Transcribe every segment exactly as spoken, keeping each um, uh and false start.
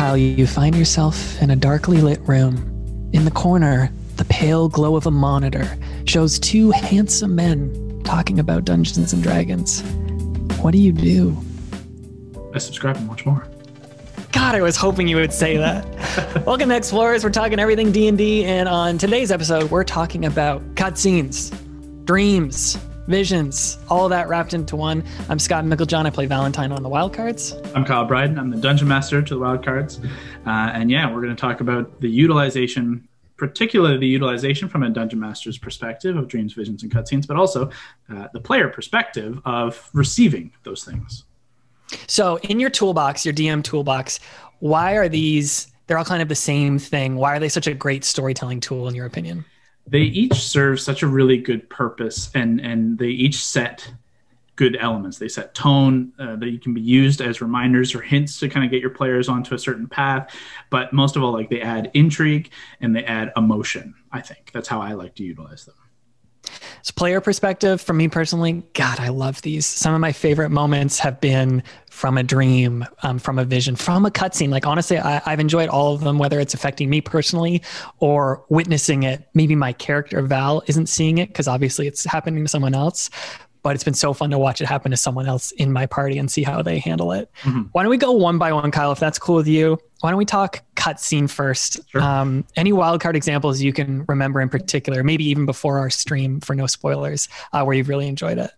Kyle, you find yourself in a darkly lit room. In the corner, the pale glow of a monitor shows two handsome men talking about Dungeons and Dragons. What do you do? I subscribe and watch more. God, I was hoping you would say that. Welcome to Explorers. We're talking everything D and D, and on today's episode, we're talking about cutscenes, dreams, visions, all that wrapped into one. I'm Scott Meiklejohn. I play Valentine on the Wild Cards. I'm Kyle Bryden. I'm the Dungeon Master to the Wild Cards. Uh, and yeah, we're going to talk about the utilization, particularly the utilization from a Dungeon Master's perspective of dreams, visions, and cutscenes, but also uh, the player perspective of receiving those things. So in your toolbox, your D M toolbox, why are these, they're all kind of the same thing. Why are they such a great storytelling tool in your opinion? They each serve such a really good purpose, and, and they each set good elements. They set tone uh, that you can be used as reminders or hints to kind of get your players onto a certain path. But most of all, like they add intrigue and they add emotion, I think. That's how I like to utilize them. So player perspective, for me personally, God, I love these. Some of my favorite moments have been from a dream, um, from a vision, from a cutscene. Like, honestly, I, I've enjoyed all of them, whether it's affecting me personally or witnessing it. Maybe my character, Val, isn't seeing it because obviously it's happening to someone else, but it's been so fun to watch it happen to someone else in my party and see how they handle it. Mm-hmm. Why don't we go one by one, Kyle, if that's cool with you? Why don't we talk cutscene first? Sure. Um, any wildcard examples you can remember in particular, maybe even before our stream for no spoilers, uh, where you've really enjoyed it?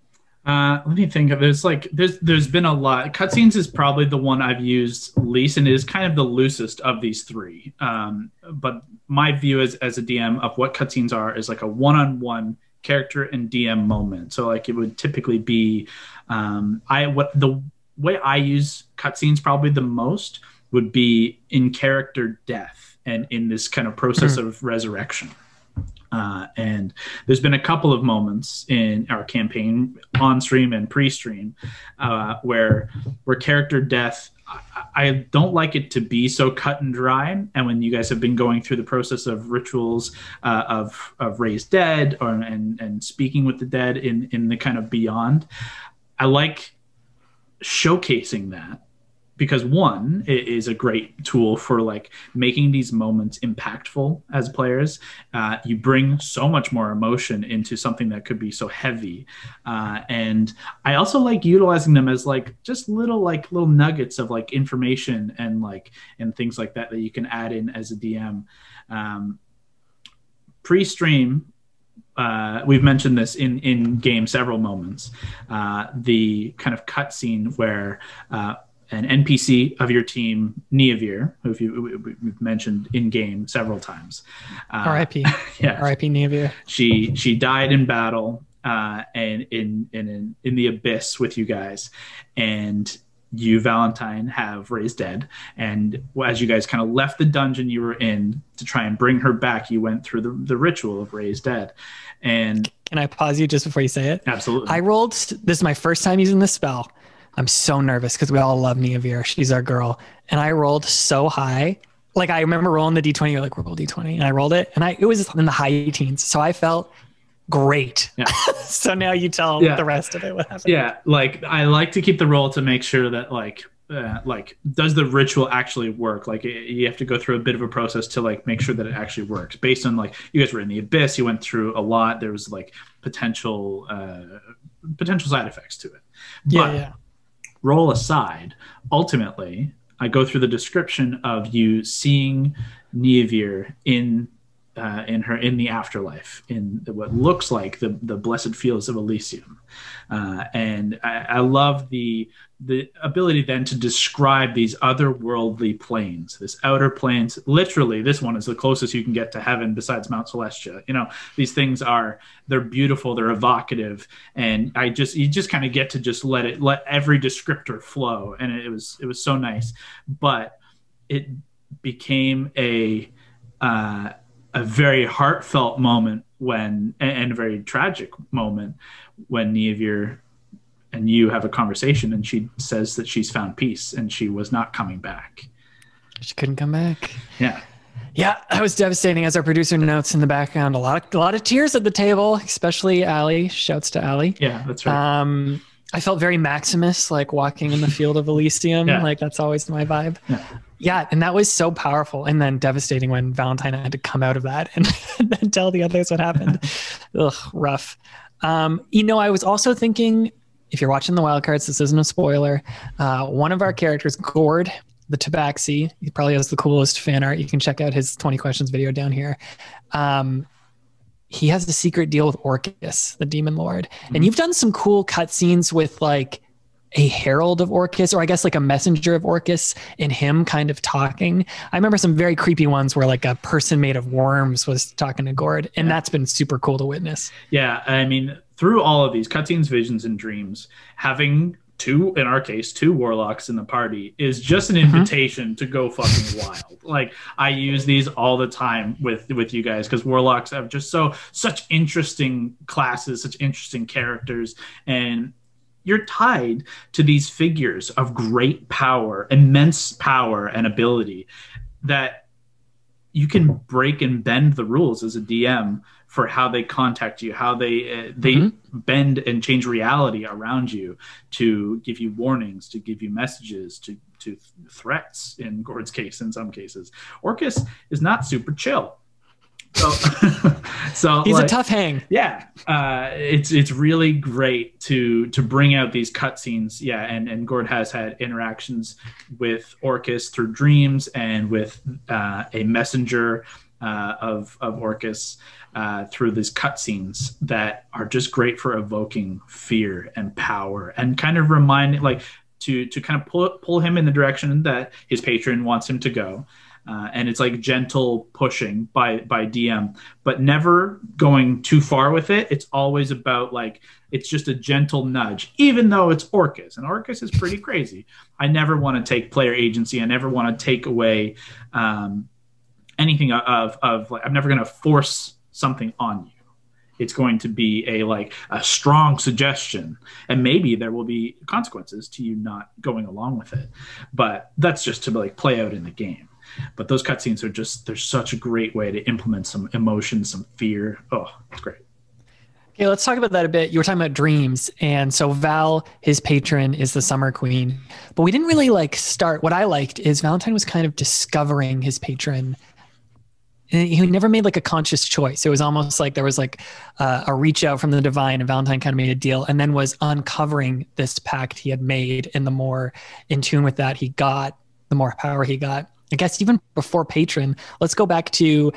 Uh, let me think of it. It's like, there's, there's been a lot. Cutscenes is probably the one I've used least, and it is kind of the loosest of these three. Um, but my view as, as a D M of what cutscenes are is like a one-on-one character and D M moment. So like it would typically be, um, I what the way I use cutscenes probably the most would be in character death and in this kind of process mm-hmm. of resurrection. Uh, and there's been a couple of moments in our campaign on stream and pre-stream uh, where where character death, I, I don't like it to be so cut and dry. And when you guys have been going through the process of rituals uh, of of raised dead or, and and speaking with the dead in in the kind of beyond, I like showcasing that. Because one, it is a great tool for like making these moments impactful as players. Uh, you bring so much more emotion into something that could be so heavy. Uh, and I also like utilizing them as like just little like little nuggets of like information and like and things like that that you can add in as a D M. Um, pre-stream, uh, we've mentioned this in, in game several moments. Uh, the kind of cutscene where... Uh, an N P C of your team, Neavir, who you, we've mentioned in game several times. Uh, R I P Yeah. R I P Neavir. She she died in battle uh, and in, in in the abyss with you guys, and you, Valentine, have raised dead. And as you guys kind of left the dungeon you were in to try and bring her back, you went through the, the ritual of raised dead. And can I pause you just before you say it? Absolutely. I rolled. This is my first time using this spell. I'm so nervous because we all love Neavir. She's our girl. And I rolled so high. Like I remember rolling the D twenty. You're like, roll D twenty. And I rolled it. And I it was in the high teens. So I felt great. Yeah. So now you tell yeah. the rest of it what happened. Yeah. Like I like to keep the roll to make sure that like, uh, like does the ritual actually work? Like it, you have to go through a bit of a process to like make sure that it actually works based on like you guys were in the abyss. You went through a lot. There was like potential, uh, potential side effects to it. But, yeah. yeah. Roll aside, ultimately, I go through the description of you seeing Neavir in uh, in her in the afterlife, in what looks like the the blessed fields of Elysium, uh, and I, I love the the ability then to describe these otherworldly planes, this outer planes. Literally, this one is the closest you can get to heaven besides Mount Celestia. You know, these things are, they're beautiful, they're evocative. And I just, you just kind of get to just let it, let every descriptor flow. And it was, it was so nice, but it became a, uh, a very heartfelt moment when, and a very tragic moment when Neavir and you have a conversation and she says that she's found peace and she was not coming back. She couldn't come back. Yeah. Yeah, that was devastating. As our producer notes in the background, a lot of, a lot of tears at the table, especially Allie. Shouts to Allie. Yeah, that's right. Um, I felt very Maximus, like walking in the field of Elysium. Yeah. Like that's always my vibe. Yeah. Yeah, and that was so powerful and then devastating when Valentine had to come out of that and then tell the others what happened. Ugh, rough. Um, you know, I was also thinking, if you're watching the Wild Cards, this isn't a spoiler. Uh, one of our characters, Gord, the Tabaxi, he probably has the coolest fan art. You can check out his twenty questions video down here. Um, he has a secret deal with Orcus, the demon lord. Mm-hmm. And you've done some cool cutscenes with like a herald of Orcus, or I guess like a messenger of Orcus and him kind of talking. I remember some very creepy ones where like a person made of worms was talking to Gord, and yeah. that's been super cool to witness. Yeah, I mean, through all of these cutscenes, visions, and dreams, having two, in our case, two warlocks in the party is just an invitation mm-hmm. to go fucking wild. Like, I use these all the time with, with you guys, because warlocks have just so, such interesting classes, such interesting characters, and you're tied to these figures of great power, immense power and ability that you can break and bend the rules as a D M for how they contact you, how they uh, they mm-hmm. bend and change reality around you to give you warnings, to give you messages, to, to threats in Gord's case, in some cases. Orcus is not super chill. So, so he's like, a tough hang. Yeah, uh, it's it's really great to to bring out these cutscenes. Yeah, and and Gord has had interactions with Orcus through dreams and with uh, a messenger uh, of of Orcus uh, through these cutscenes that are just great for evoking fear and power and kind of reminding, like to to kind of pull pull him in the direction that his patron wants him to go. Uh, and it's like gentle pushing by by D M, but never going too far with it. It's always about like, it's just a gentle nudge, even though it's Orcus, and Orcus is pretty crazy. I never want to take player agency. I never want to take away um, anything of, of like, I'm never going to force something on you. It's going to be a like a strong suggestion, and maybe there will be consequences to you not going along with it. But that's just to like play out in the game. But those cutscenes are just, they're such a great way to implement some emotion, some fear. Oh, it's great. Okay, let's talk about that a bit. You were talking about dreams. And so Val, his patron, is the Summer Queen. But we didn't really like start. What I liked is Valentine was kind of discovering his patron. And he never made like a conscious choice. It was almost like there was like uh, a reach out from the divine, and Valentine kind of made a deal and then was uncovering this pact he had made. And the more in tune with that he got, the more power he got. I guess even before patron, let's go back to,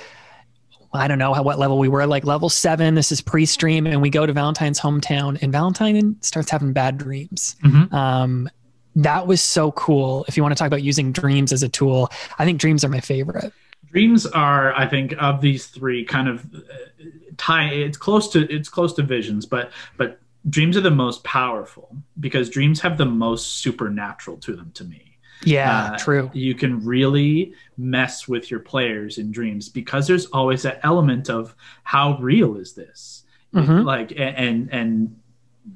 I don't know how, what level we were, like level seven. This is pre-stream, and we go to Valentine's hometown, and Valentine starts having bad dreams. Mm-hmm. Um, that was so cool. If you want to talk about using dreams as a tool, I think dreams are my favorite. Dreams are, I think, of these three kind of uh, tie. It's close to it's close to visions, but but dreams are the most powerful because dreams have the most supernatural to them, to me. Yeah, uh, true. You can really mess with your players in dreams because there's always that element of how real is this? Mm-hmm. Like, and and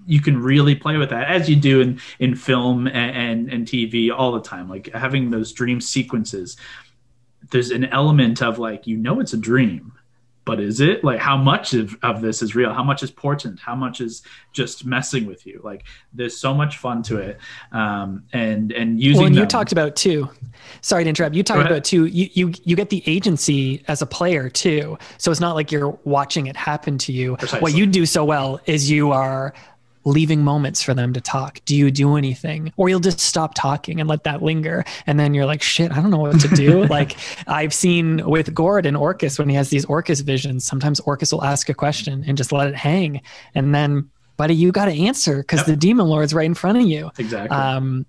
you can really play with that as you do in in film and, and and T V all the time. Like having those dream sequences, there's an element of like, you know, it's a dream, but is it? Like, how much of, of this is real? How much is portent? How much is just messing with you? Like, there's so much fun to it. Um, and, and using well, and you talked about too, sorry to interrupt. You talked about too, you, you, you get the agency as a player too. So it's not like you're watching it happen to you. Precisely. What you do so well is you are leaving moments for them to talk. Do you do anything? Or you'll just stop talking and let that linger. And then you're like, shit, I don't know what to do. Like I've seen with Gord and Orcus, when he has these Orcus visions, sometimes Orcus will ask a question and just let it hang. And then, buddy, you got to answer because yep. the demon lord's right in front of you. Exactly. Um,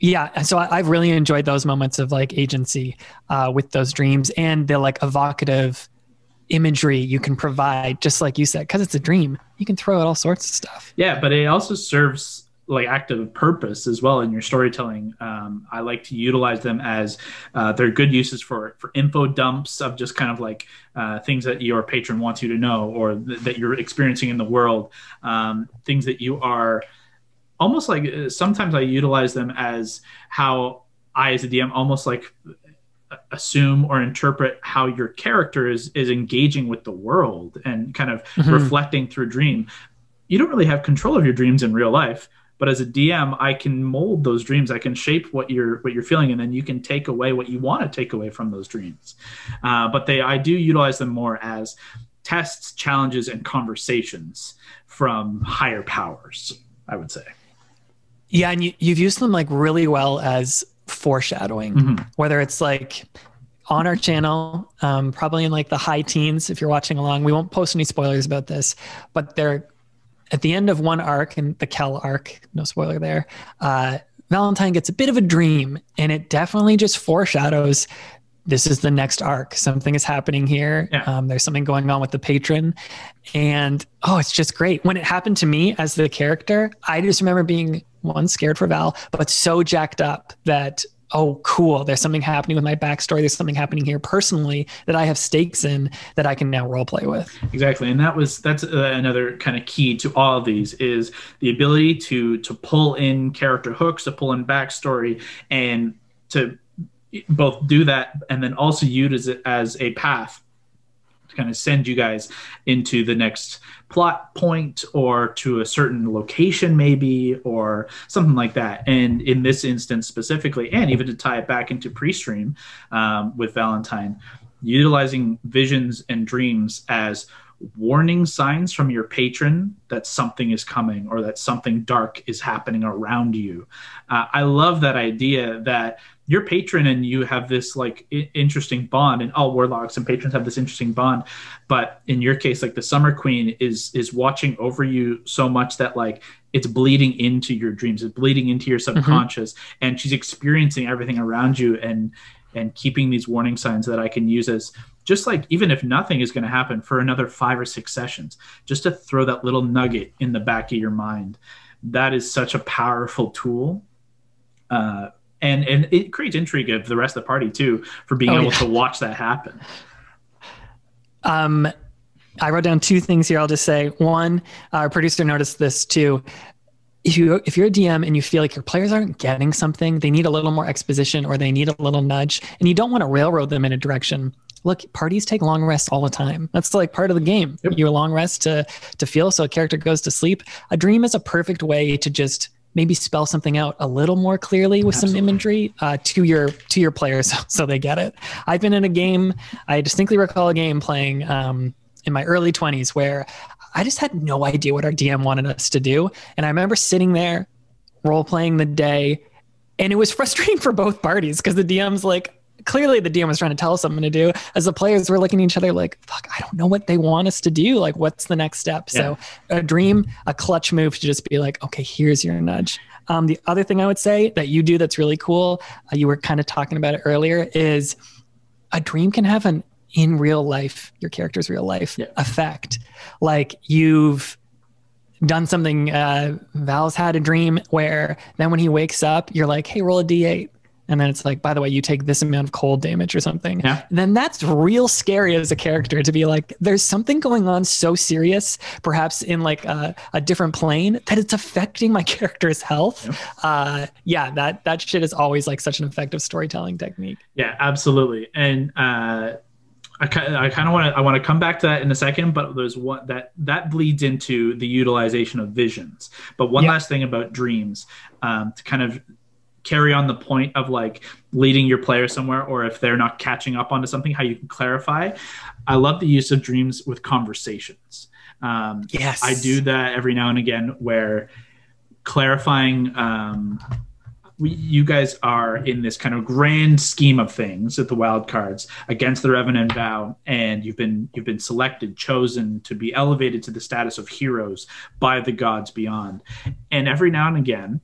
yeah. So I, I've really enjoyed those moments of like agency uh, with those dreams and the like evocative imagery you can provide, just like you said, because it's a dream. You can throw out all sorts of stuff. Yeah, but it also serves like active purpose as well in your storytelling. Um, I like to utilize them as uh, they're good uses for for info dumps of just kind of like uh, things that your patron wants you to know or th that you're experiencing in the world. Um, things that you are almost like. Uh, sometimes I utilize them as how I, as a D M, almost like assume or interpret how your character is is engaging with the world and kind of mm-hmm. reflecting through dream. You don't really have control of your dreams in real life, But as a D M, I can mold those dreams. I can shape what you're what you're feeling, and then you can take away what you want to take away from those dreams. Uh, but they, I do utilize them more as tests, challenges, and conversations from higher powers, I would say. Yeah, and you, you've used them like really well as foreshadowing, mm-hmm. whether it's like on our channel, um, probably in like the high teens, if you're watching along. We won't post any spoilers about this, but they're at the end of one arc, and the Kel arc, no spoiler there, uh, Valentine gets a bit of a dream, and it definitely just foreshadows this is the next arc. Something is happening here. Yeah. Um, there's something going on with the patron. And, oh, it's just great. When it happened to me as the character, I just remember being, one, scared for Val, but so jacked up that, oh, cool, there's something happening with my backstory. There's something happening here personally that I have stakes in that I can now roleplay with. Exactly. And that was, that's uh, another kind of key to all of these is the ability to, to pull in character hooks, to pull in backstory, and to both do that and then also use it as a path to kind of send you guys into the next plot point or to a certain location maybe or something like that. And in this instance specifically, and even to tie it back into pre-stream um, with Valentine, utilizing visions and dreams as warning signs from your patron that something is coming or that something dark is happening around you. Uh, I love that idea that your patron and you have this like I interesting bond, and all warlocks and patrons have this interesting bond. But in your case, like the Summer Queen is, is watching over you so much that like it's bleeding into your dreams, it's bleeding into your subconscious, mm-hmm. and she's experiencing everything around you and, and keeping these warning signs that I can use as, just like even if nothing is going to happen for another five or six sessions, just to throw that little nugget in the back of your mind. That is such a powerful tool. Uh, and, and it creates intrigue of the rest of the party too, for being oh, able yeah. to watch that happen. Um, I wrote down two things here. I'll just say one, our producer noticed this too. If, you, if you're a D M and you feel like your players aren't getting something, they need a little more exposition or they need a little nudge, and you don't want to railroad them in a direction. Look, parties take long rests all the time. That's like part of the game. Yep. You long rest to to feel, so a character goes to sleep. A dream is a perfect way to just maybe spell something out a little more clearly with Absolutely. Some imagery uh, to your to your players so they get it. I've been in a game, I distinctly recall a game playing um, in my early twenties where I just had no idea what our D M wanted us to do. And I remember sitting there, role-playing the day, and it was frustrating for both parties because the D M's like, clearly the D M was trying to tell us something to do, as the players were looking at each other like, fuck, I don't know what they want us to do. Like, what's the next step? Yeah. So a dream, a clutch move to just be like, okay, here's your nudge. Um, the other thing I would say that you do that's really cool, uh, you were kind of talking about it earlier, is a dream can have an in real life, your character's real life yeah. effect. Like you've done something, uh, Val's had a dream where then when he wakes up, you're like, hey, roll a D eight. And then it's like, by the way, you take this amount of cold damage or something. Yeah. Then that's real scary as a character to be like, there's something going on so serious, perhaps in like a, a different plane, that it's affecting my character's health. Yeah. Uh, yeah, that that shit is always like such an effective storytelling technique. Yeah, absolutely. And uh, I, I kind of want to I want to come back to that in a second, but there's one that that bleeds into the utilization of visions. But one yeah. last thing about dreams um, to kind of carry on the point of like leading your player somewhere, or if they're not catching up onto something, how you can clarify. I love the use of dreams with conversations. Um, yes. I do that every now and again where clarifying, um, we, you guys are in this kind of grand scheme of things at the Wild Cards against the Revenant Vow, and you've been, you've been selected, chosen to be elevated to the status of heroes by the gods beyond. And every now and again,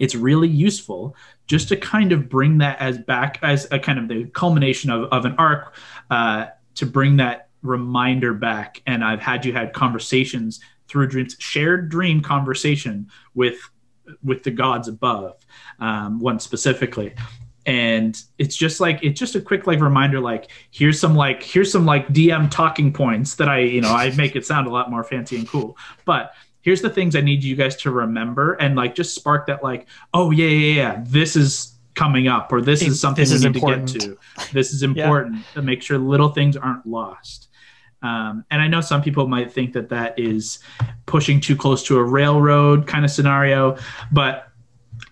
it's really useful just to kind of bring that as back as a kind of the culmination of, of an arc uh, to bring that reminder back. And I've had you had conversations through dreams, shared dream conversation with, with the gods above, um, one specifically. And it's just like, it's just a quick like reminder, like here's some like, here's some like D M talking points that I, you know, I make it sound a lot more fancy and cool, but here's the things I need you guys to remember, and like just spark that like, oh yeah, yeah, yeah, this is coming up, or this is something we need to get to. This is important. To make sure little things aren't lost. Um, and I know some people might think that that is pushing too close to a railroad kind of scenario, but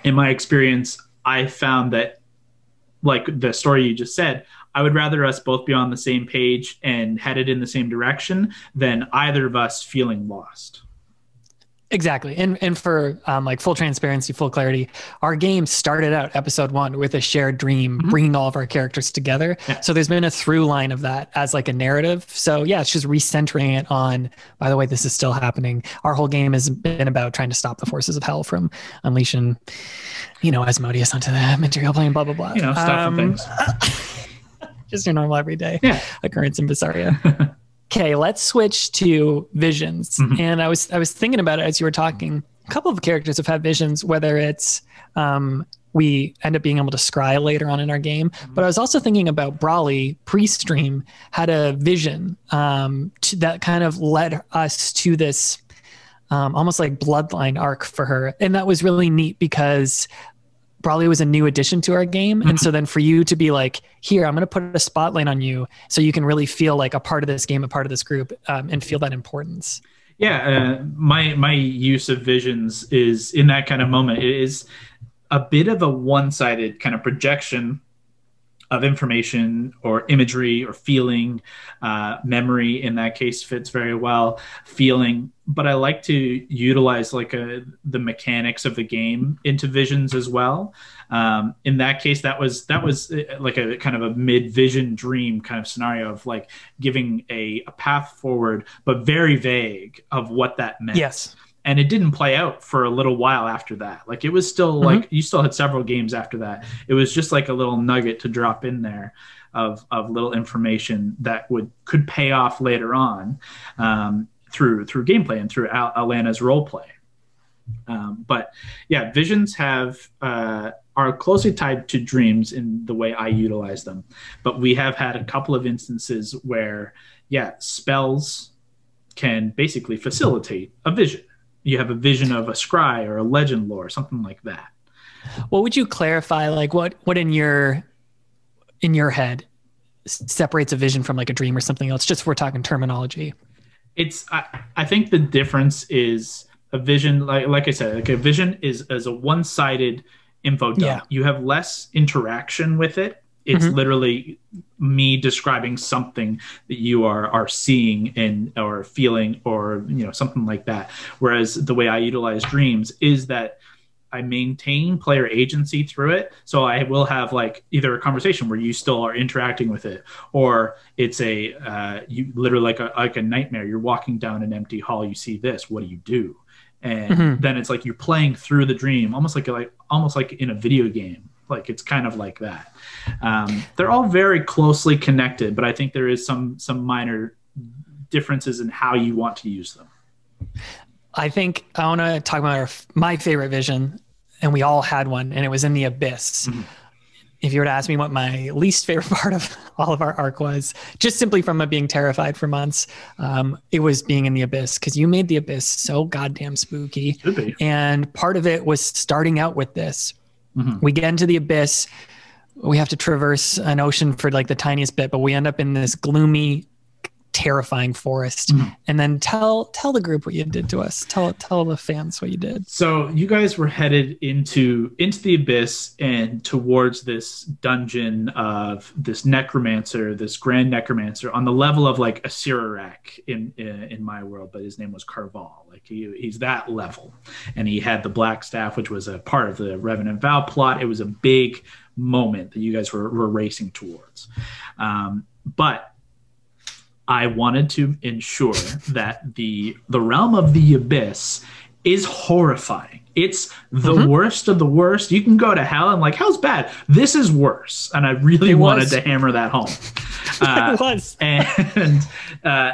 in my experience, I found that, like the story you just said, I would rather us both be on the same page and headed in the same direction than either of us feeling lost. Exactly. And and for um, like full transparency, full clarity, our game started out episode one with a shared dream, mm-hmm. bringing all of our characters together. Yeah. So there's been a through line of that as like a narrative. So yeah, it's just recentering it on, by the way, this is still happening. Our whole game has been about trying to stop the forces of hell from unleashing, you know, Asmodeus onto the material plane, blah, blah, blah. You know, stuff um, and things. Just your normal everyday yeah. occurrence in Vissaria. Okay, let's switch to visions. Mm-hmm. And I was I was thinking about it as you were talking. A couple of characters have had visions, whether it's um, we end up being able to scry later on in our game. Mm-hmm. But I was also thinking about Brawley pre-stream had a vision um, to, that kind of led us to this um, almost like bloodline arc for her. And that was really neat because Brawley was a new addition to our game. And so then for you to be like, here, I'm going to put a spotlight on you so you can really feel like a part of this game, a part of this group, um, and feel that importance. Yeah. Uh, my, my use of visions is in that kind of moment. It is a bit of a one-sided kind of projection of information or imagery or feeling, uh, memory in that case fits very well, feeling. But I like to utilize like a, the mechanics of the game into visions as well. Um, in that case, that was that was like a kind of a mid-vision dream kind of scenario of like giving a, a path forward, but very vague of what that meant. Yes. And it didn't play out for a little while after that. Like it was still mm-hmm. like, you still had several games after that. It was just like a little nugget to drop in there of, of little information that would, could pay off later on um, through, through gameplay and through Al- Alana's role play. Um, but yeah, visions have, uh, are closely tied to dreams in the way I utilize them. But we have had a couple of instances where, yeah, spells can basically facilitate a vision. You have a vision of a scry or a legend lore, something like that. What would you clarify? Like what, what in your, in your head separates a vision from like a dream or something else? Just, we're talking terminology. It's, I, I think the difference is a vision. Like, like I said, like a vision is as a one-sided info dump. Yeah. You have less interaction with it. It's mm-hmm. literally me describing something that you are are seeing and or feeling or, you know, something like that. Whereas the way I utilize dreams is that I maintain player agency through it. So I will have like either a conversation where you still are interacting with it, or it's a uh, you literally like a like a nightmare. You're walking down an empty hall. You see this. What do you do? And mm-hmm. then it's like you're playing through the dream, almost like like almost like in a video game. Like it's kind of like that. Um, they're all very closely connected, but I think there is some some minor differences in how you want to use them. I think I want to talk about our, my favorite vision, and we all had one, and it was in the abyss. Mm-hmm. If you were to ask me what my least favorite part of all of our arc was, just simply from my being terrified for months, um, it was being in the abyss, because you made the abyss so goddamn spooky. Should be. And part of it was starting out with this. Mm-hmm. We get into the abyss. We have to traverse an ocean for like the tiniest bit, but we end up in this gloomy, terrifying forest. Mm-hmm. And then tell tell the group what you did to us. Tell tell the fans what you did. So you guys were headed into into the abyss and towards this dungeon of this necromancer, this grand necromancer, on the level of like a Sirarak in, in in my world, but his name was Carval. Like he he's that level, and he had the black staff, which was a part of the Revenant Vow plot. It was a big moment that you guys were, were racing towards, um, but. I wanted to ensure that the the realm of the abyss is horrifying. It's the mm-hmm. worst of the worst. You can go to hell and like, hell's bad. This is worse. And I really it wanted was. to hammer that home. Uh, it was. And uh,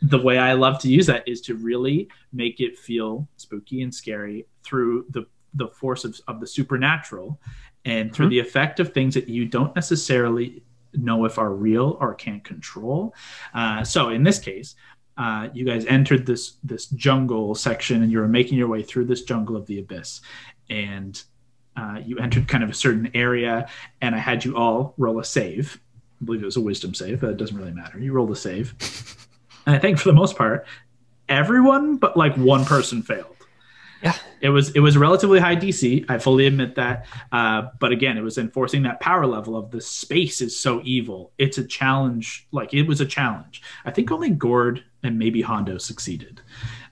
the way I love to use that is to really make it feel spooky and scary through the, the force of, of the supernatural and through mm-hmm. the effect of things that you don't necessarily know if are real or can't control. Uh, so in this case, uh, you guys entered this this jungle section and you were making your way through this jungle of the abyss. And uh, you entered kind of a certain area, and I had you all roll a save. I believe it was a wisdom save, but it doesn't really matter. You rolled a save. And I think for the most part, everyone but like one person failed. Yeah, it was it was relatively high D C. I fully admit that. Uh, but again, it was enforcing that power level of the space is so evil. It's a challenge. Like it was a challenge. I think only Gord and maybe Hondo succeeded.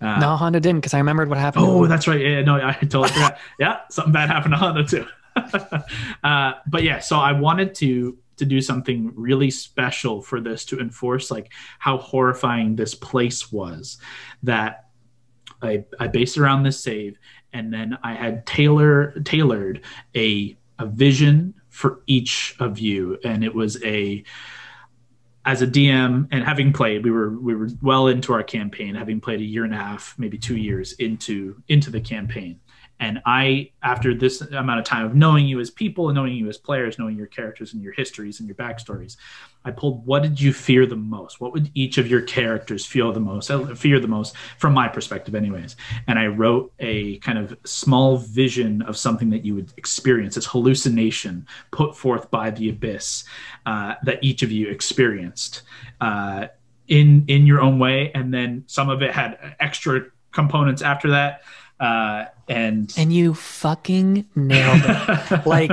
Uh, no, Hondo didn't, because I remembered what happened. Oh, that's right. Yeah, no, I totally forgot. Yeah, something bad happened to Hondo too. uh, but yeah, so I wanted to to do something really special for this to enforce like how horrifying this place was. That I, I based around this save, and then I had tailor tailored a a vision for each of you, and it was a as a D M, and having played, we were we were well into our campaign, having played a year and a half, maybe two years into into the campaign. And I, after this amount of time of knowing you as people and knowing you as players, knowing your characters and your histories and your backstories, I pulled, what did you fear the most? What would each of your characters feel the most, fear the most, from my perspective anyways? And I wrote a kind of small vision of something that you would experience, this hallucination put forth by the abyss uh, that each of you experienced uh, in, in your own way. And then some of it had extra components after that. Uh, and and you fucking nailed it. Like,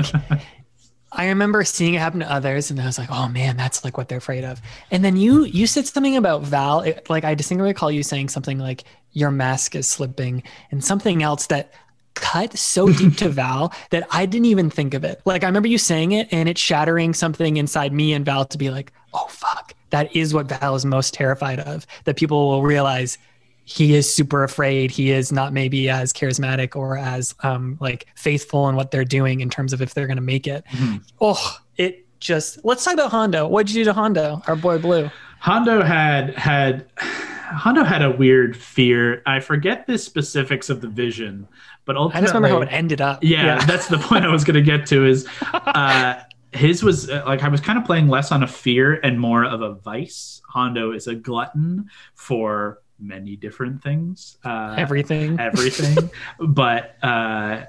I remember seeing it happen to others, and I was like, "Oh man, that's like what they're afraid of." And then you you said something about Val. It, like, I distinctly recall you saying something like, "Your mask is slipping," and something else that cut so deep to Val that I didn't even think of it. Like, I remember you saying it, and it shattering something inside me and Val to be like, "Oh fuck, that is what Val is most terrified of." That people will realize. He is super afraid. He is not maybe as charismatic or as um, like faithful in what they're doing in terms of if they're going to make it. Mm-hmm. Oh, it just, let's talk about Hondo. What'd you do to Hondo? Our boy Blue. Hondo had, had, Hondo had a weird fear. I forget the specifics of the vision, but ultimately. I just remember how it ended up. Yeah. yeah. That's the point I was going to get to is uh, his was uh, like, I was kind of playing less on a fear and more of a vice. Hondo is a glutton for many different things, uh, everything, everything. But uh,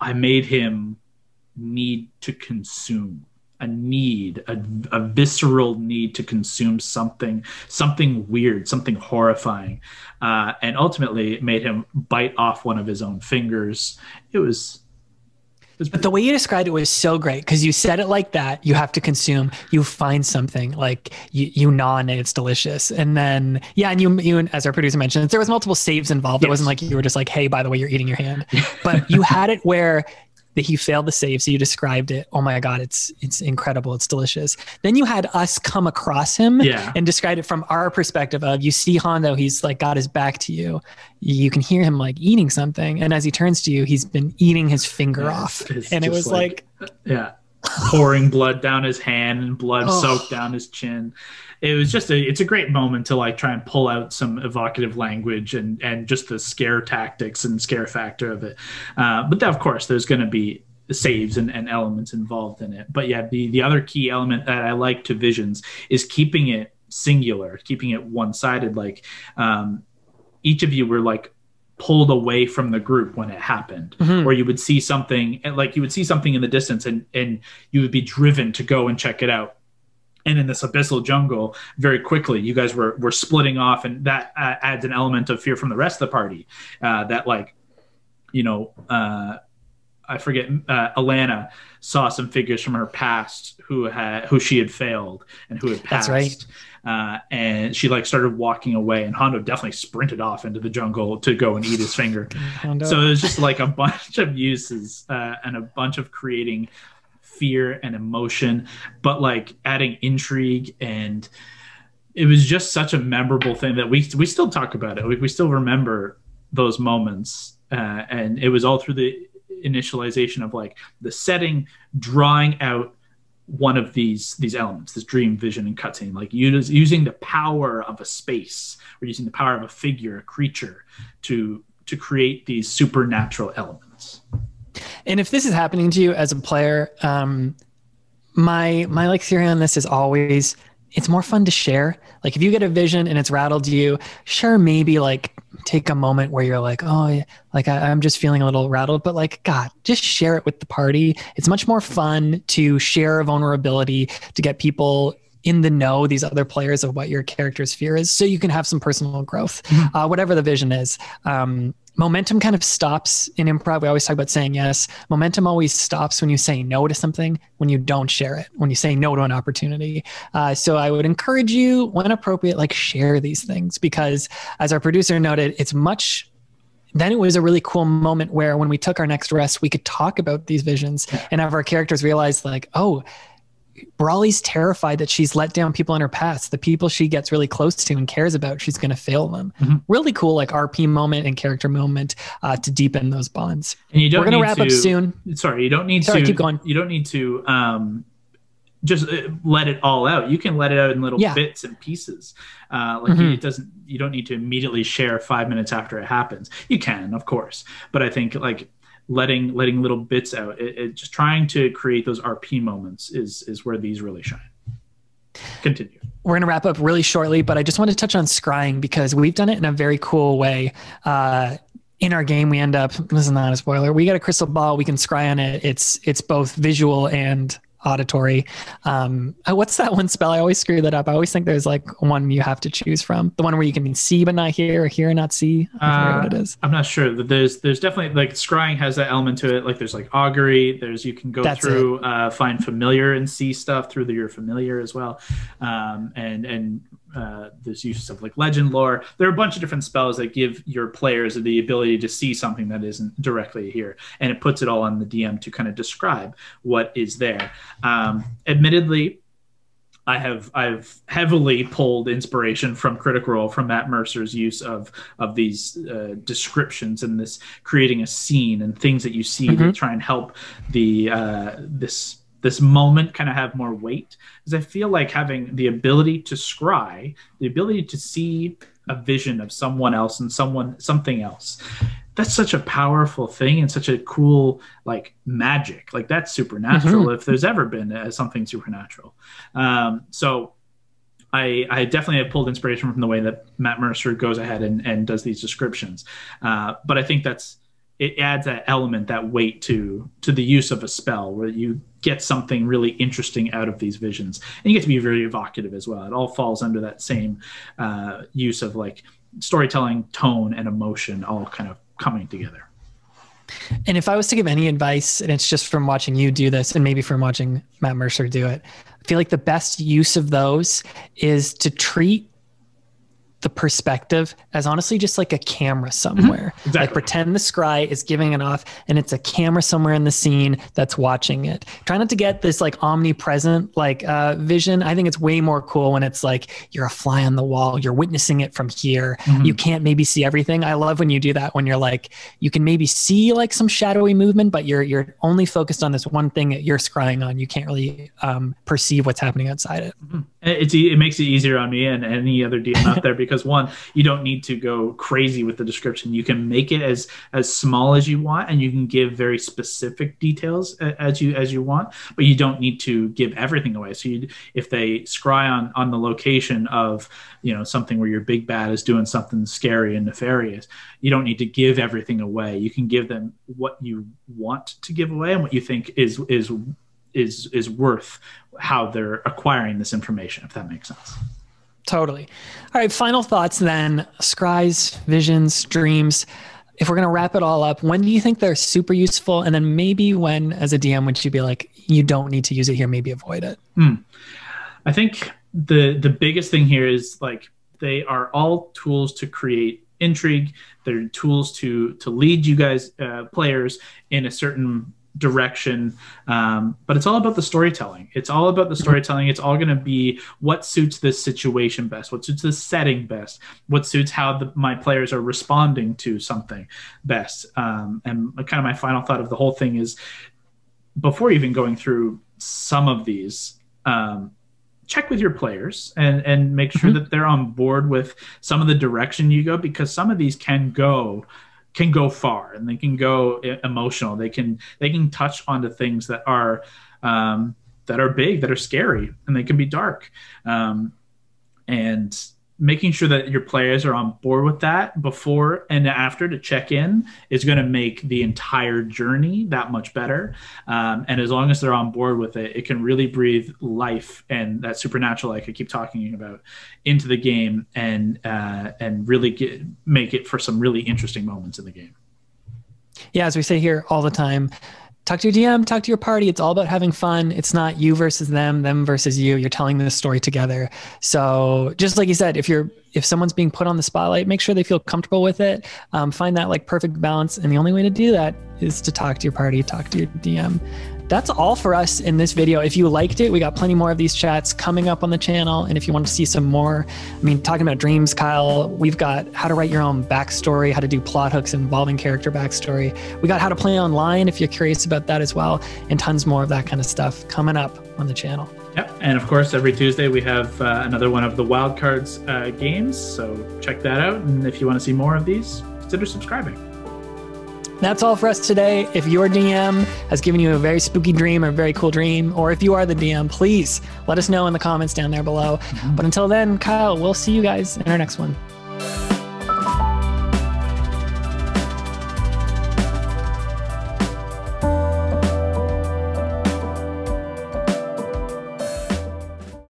I made him need to consume a need, a, a visceral need to consume something, something weird, something horrifying. Uh, and ultimately it made him bite off one of his own fingers. It was, But the way you described it was so great, because you said it like that. You have to consume. You find something, like you, you gnaw on it. It's delicious. And then, yeah, and you, you as our producer mentioned, there was multiple saves involved. Yes. It wasn't like you were just like, hey, by the way, you're eating your hand. But you had it where that he failed the save, so you described it. Oh my God, it's it's incredible. It's delicious. Then you had us come across him yeah. and described it from our perspective of, you see Hondo, he's like got his back to you. You can hear him like eating something. And as he turns to you, he's been eating his finger yeah, off. It's, it's and it was like, like yeah, pouring blood down his hand and blood oh. soaked down his chin. It was just a, it's a great moment to like try and pull out some evocative language and, and just the scare tactics and scare factor of it. Uh, but of course there's going to be saves and, and elements involved in it. But yeah, the, the other key element that I like to visions is keeping it singular, keeping it one-sided. Like um, each of you were like pulled away from the group when it happened, mm-hmm. or you would see something like you would see something in the distance and, and you would be driven to go and check it out. And in this abyssal jungle, very quickly, you guys were, were splitting off, and that uh, adds an element of fear from the rest of the party uh, that, like, you know, uh, I forget, uh, Alana saw some figures from her past who had, who she had failed and who had passed. That's right. Uh, and she like started walking away, and Hondo definitely sprinted off into the jungle to go and eat his finger. Hondo. So it was just like a bunch of uses uh, and a bunch of creating fear and emotion, but like adding intrigue, and it was just such a memorable thing that we we still talk about it. We, we still remember those moments, uh, and it was all through the initialization of like the setting, drawing out one of these these elements, this dream, vision, and cutscene. Like use, using the power of a space, or using the power of a figure, a creature, to to create these supernatural elements. And if this is happening to you as a player, um, my, my like theory on this is always, it's more fun to share. Like if you get a vision and it's rattled you, sure, maybe like take a moment where you're like, oh, yeah, like I, I'm just feeling a little rattled, but like, God, just share it with the party. It's much more fun to share a vulnerability, to get people in the know, these other players, of what your character's fear is, so you can have some personal growth, mm-hmm. uh, whatever the vision is. Um, momentum kind of stops in improv. We always talk about saying yes. Momentum always stops when you say no to something, when you don't share it, when you say no to an opportunity. Uh, so I would encourage you, when appropriate, like share these things, because as our producer noted, it's much... then it was a really cool moment where when we took our next rest, we could talk about these visions and have our characters realize like, oh, Brawley's terrified that she's let down people in her past. The people she gets really close to and cares about, she's going to fail them. Mm-hmm. Really cool, like R P moment and character moment uh, to deepen those bonds. And you don't We're going to wrap up soon. Sorry, you don't need sorry, to. Keep going. You don't need to um, just let it all out. You can let it out in little yeah. bits and pieces. Uh, like mm-hmm. it doesn't. You don't need to immediately share five minutes after it happens. You can, of course, but I think like. letting letting little bits out, it, it just trying to create those R P moments is is where these really shine. Continue. We're going to wrap up really shortly, but I just want to touch on scrying, because we've done it in a very cool way. Uh, in our game, we end up, this is not a spoiler, we got a crystal ball, we can scry on it. It's it's both visual and auditory. Um, what's that one spell? I always screw that up. I always think there's like one you have to choose from. The one where you can see but not hear, or hear and not see. I don't know uh, what it is. I'm not sure. There's there's definitely like scrying has that element to it. Like there's like augury. There's you can go That's through uh, find familiar and see stuff through the, your familiar as well. Um, and and uh, there's uses of like legend lore. There are a bunch of different spells that give your players the ability to see something that isn't directly here, and it puts it all on the D M to kind of describe what is there. Um, admittedly, I have I've heavily pulled inspiration from Critical Role, from Matt Mercer's use of of these uh, descriptions and this creating a scene and things that you see mm-hmm. to try and help the uh, this this moment kind of have more weight. Because I feel like having the ability to scry, the ability to see a vision of someone else and someone something else. That's such a powerful thing and such a cool, like, magic. Like, that's supernatural mm-hmm. if there's ever been uh, something supernatural. Um, so I, I definitely have pulled inspiration from the way that Matt Mercer goes ahead and, and does these descriptions. Uh, but I think that's it adds that element, that weight to to the use of a spell where you get something really interesting out of these visions. And you get to be very evocative as well. It all falls under that same uh, use of, like, storytelling, tone, and emotion all kind of coming together. And if I was to give any advice, and it's just from watching you do this and maybe from watching Matt Mercer do it, I feel like the best use of those is to treat the perspective as honestly just like a camera somewhere. Mm-hmm. Exactly. Like pretend the scry is giving it off and it's a camera somewhere in the scene that's watching it. Try not to get this like omnipresent like uh, vision. I think it's way more cool when it's like you're a fly on the wall, you're witnessing it from here. Mm-hmm. You can't maybe see everything. I love when you do that, when you're like, you can maybe see like some shadowy movement, but you're you're only focused on this one thing that you're scrying on. You can't really um, perceive what's happening outside it. Mm-hmm. It's, it makes it easier on me and any other D M out there, because one, you don't need to go crazy with the description. You can make it as as small as you want, and you can give very specific details as you as you want, but you don't need to give everything away. So you, if they scry on on the location of, you know, something where your big bad is doing something scary and nefarious, you don't need to give everything away. You can give them what you want to give away and what you think is is is is worth how they're acquiring this information, if that makes sense. Totally. All right, final thoughts then. Scries, visions, dreams. If we're going to wrap it all up, when do you think they're super useful? And then maybe when, as a D M, would you be like, you don't need to use it here, maybe avoid it? Hmm. I think the the biggest thing here is like they are all tools to create intrigue. They're tools to to lead you guys, uh, players, in a certain direction, um, but it's all about the storytelling. It's all about the storytelling. It's all going to be what suits this situation best, what suits this setting best, what suits how the, my players are responding to something best. Um, and kind of my final thought of the whole thing is, before even going through some of these, um, check with your players and, and make sure mm-hmm. that they're on board with some of the direction you go, because some of these can go can go far and they can go emotional. They can, they can touch onto things that are, um, that are big, that are scary, and they can be dark. Um, and making sure that your players are on board with that before and after to check in is going to make the entire journey that much better. Um, and as long as they're on board with it, it can really breathe life and that supernatural, like I keep talking about, into the game and, uh, and really get, make it for some really interesting moments in the game. Yeah. As we say here all the time, talk to your D M, talk to your party. It's all about having fun. It's not you versus them, them versus you. You're telling this story together. So just like you said, if you're if someone's being put on the spotlight, make sure they feel comfortable with it. Um, find that like perfect balance. And the only way to do that is to talk to your party, talk to your D M. That's all for us in this video. If you liked it, we got plenty more of these chats coming up on the channel. And if you want to see some more, I mean, talking about dreams, Kyle, we've got how to write your own backstory, how to do plot hooks involving character backstory. We got how to play online if you're curious about that as well, and tons more of that kind of stuff coming up on the channel. Yep, and of course, every Tuesday we have uh, another one of the Wild Cards uh, games, so check that out. And if you want to see more of these, consider subscribing. That's all for us today. If your D M has given you a very spooky dream or a very cool dream, or if you are the D M, please let us know in the comments down there below. Mm-hmm. But until then, Kyle, we'll see you guys in our next one.